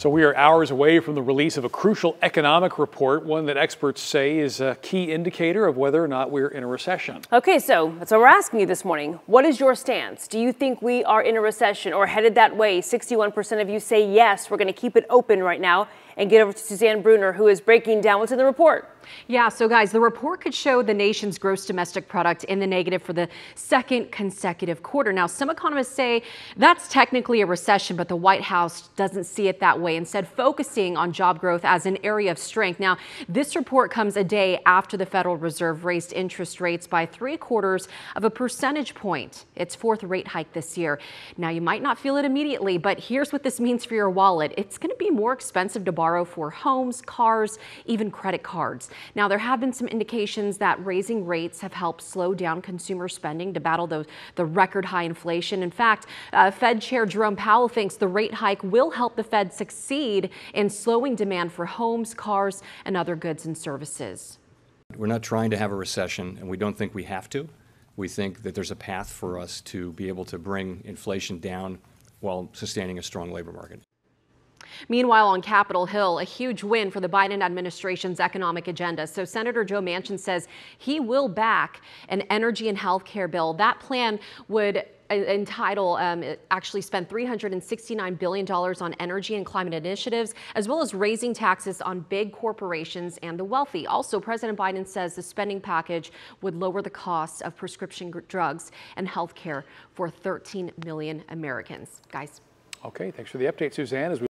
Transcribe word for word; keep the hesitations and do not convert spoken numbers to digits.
So we are hours away from the release of a crucial economic report, one that experts say is a key indicator of whether or not we're in a recession. Okay, so that's what we're asking you this morning. What is your stance? Do you think we are in a recession or headed that way? sixty-one percent of you say yes. We're going to keep it open right now and get over to Suzanne Bruner, who is breaking down what's in the report. Yeah, so guys, the report could show the nation's gross domestic product in the negative for the second consecutive quarter. Now, some economists say that's technically a recession, but the White House doesn't see it that way, instead focusing on job growth as an area of strength. Now, this report comes a day after the Federal Reserve raised interest rates by three quarters of a percentage point, its fourth rate hike this year. Now, you might not feel it immediately, but here's what this means for your wallet. It's going to be more expensive to borrow for homes, cars, even credit cards. Now, there have been some indications that raising rates have helped slow down consumer spending to battle those, the record high inflation. In fact, uh, Fed Chair Jerome Powell thinks the rate hike will help the Fed succeed in slowing demand for homes, cars, and other goods and services. We're not trying to have a recession, and we don't think we have to. We think that there's a path for us to be able to bring inflation down while sustaining a strong labor market. Meanwhile, on Capitol Hill, a huge win for the Biden administration's economic agenda. So Senator Joe Manchin says he will back an energy and health care bill. That plan would entitle um, actually spend three hundred sixty-nine billion dollars on energy and climate initiatives, as well as raising taxes on big corporations and the wealthy. Also, President Biden says the spending package would lower the costs of prescription drugs and health care for thirteen million Americans. Guys. Okay, thanks for the update, Suzanne. As we